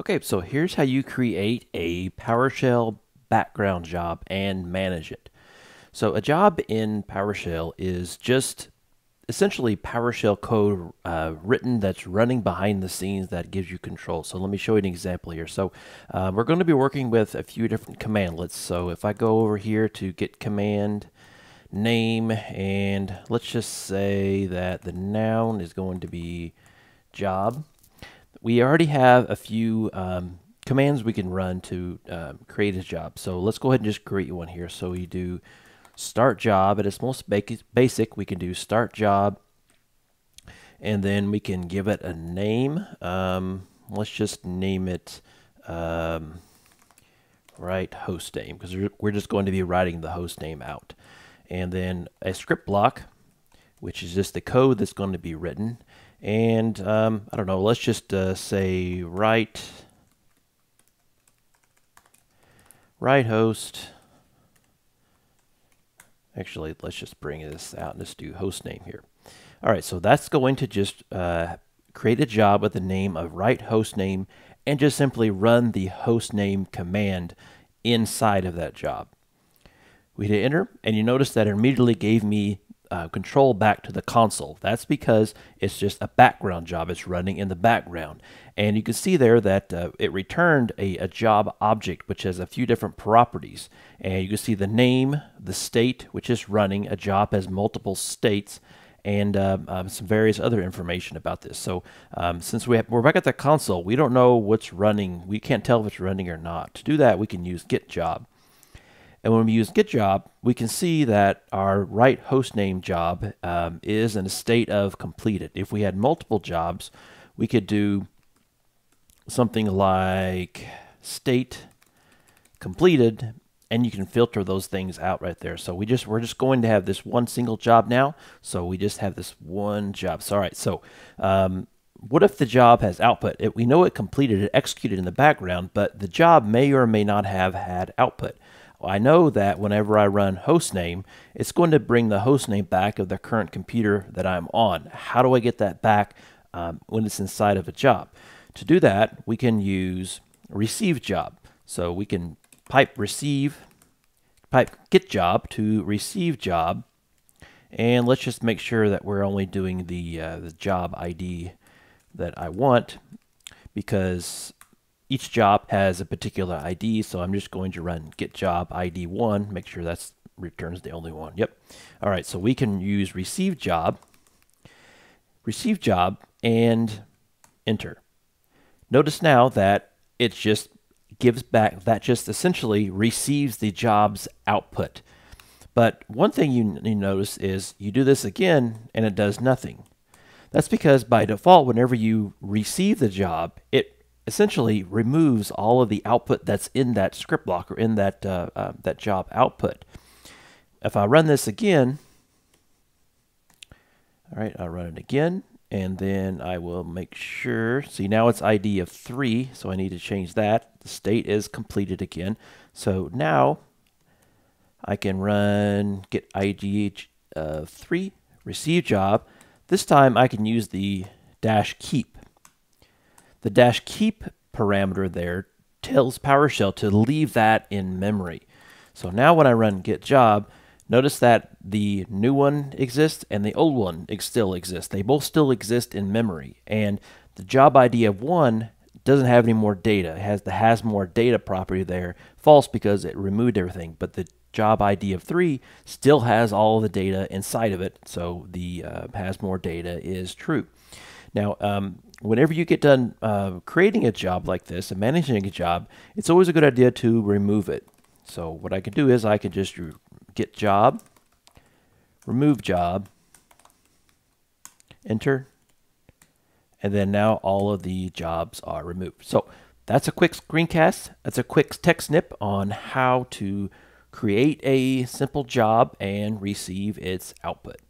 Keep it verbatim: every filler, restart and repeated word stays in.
Okay, so here's how you create a PowerShell background job and manage it. So a job in PowerShell is just essentially PowerShell code uh, written that's running behind the scenes that gives you control. So let me show you an example here. So uh, we're going to be working with a few different commandlets. So if I go over here to Get-Command, name, and let's just say that the noun is going to be job. We already have a few um, commands we can run to um, create a job. So let's go ahead and just create one here. So you do Start-Job. At its most basic, we can do Start-Job, and then we can give it a name. Um, let's just name it um, right host name, because we're just going to be writing the host name out. And then a script block, which is just the code that's going to be written. And um, I don't know, let's just uh, say write, write host. Actually, let's just bring this out and just do host name here. All right, so that's going to just uh, create a job with the name of write host name and just simply run the host name command inside of that job. We hit enter, and you notice that it immediately gave me Uh, control back to the console. That's because it's just a background job. It's running in the background. And you can see there that uh, it returned a, a job object, which has a few different properties. And you can see the name, the state, which is running. A job has multiple states, and um, um, some various other information about this. So um, since we have, we're back at the console, we don't know what's running. We can't tell if it's running or not. To do that, we can use Get-Job. And when we use Get-Job, we can see that our write host name job um, is in a state of completed. If we had multiple jobs, we could do something like state completed, and you can filter those things out right there. So we just we're just going to have this one single job now. So we just have this one job. So all right. So um, what if the job has output? It, we know it completed, it executed in the background, but the job may or may not have had output. I know that whenever I run hostname, it's going to bring the hostname back of the current computer that I'm on. How do I get that back um, when it's inside of a job? To do that, we can use Receive-Job. So we can pipe receive, pipe Get-Job to Receive-Job, and let's just make sure that we're only doing the uh, the job I D that I want, because each job has a particular I D, so I'm just going to run Get-Job I D one, make sure that returns the only one. Yep. All right, so we can use Receive-Job, Receive-Job, and enter. Notice now that it just gives back, that just essentially receives the job's output. But one thing you, you notice is you do this again, and it does nothing. That's because by default, whenever you receive the job, it essentially removes all of the output that's in that script block or in that uh, uh, that job output. If I run this again, all right, I'll run it again, and then I will make sure. See, now it's I D of three, so I need to change that. The state is completed again. So now I can run get I D of three, receive job. This time I can use the dash keep. The dash keep parameter there tells PowerShell to leave that in memory. So now when I run get job, notice that the new one exists and the old one still exists. They both still exist in memory. And the job I D of one doesn't have any more data. It has the HasMoreData property there, false because it removed everything. But the job I D of three still has all the data inside of it. So the uh, HasMoreData is true. Now, um, whenever you get done uh, creating a job like this and managing a job, it's always a good idea to remove it. So what I can do is I can just get job, remove job, enter, and then now all of the jobs are removed. So that's a quick screencast. That's a quick tech snip on how to create a simple job and receive its output.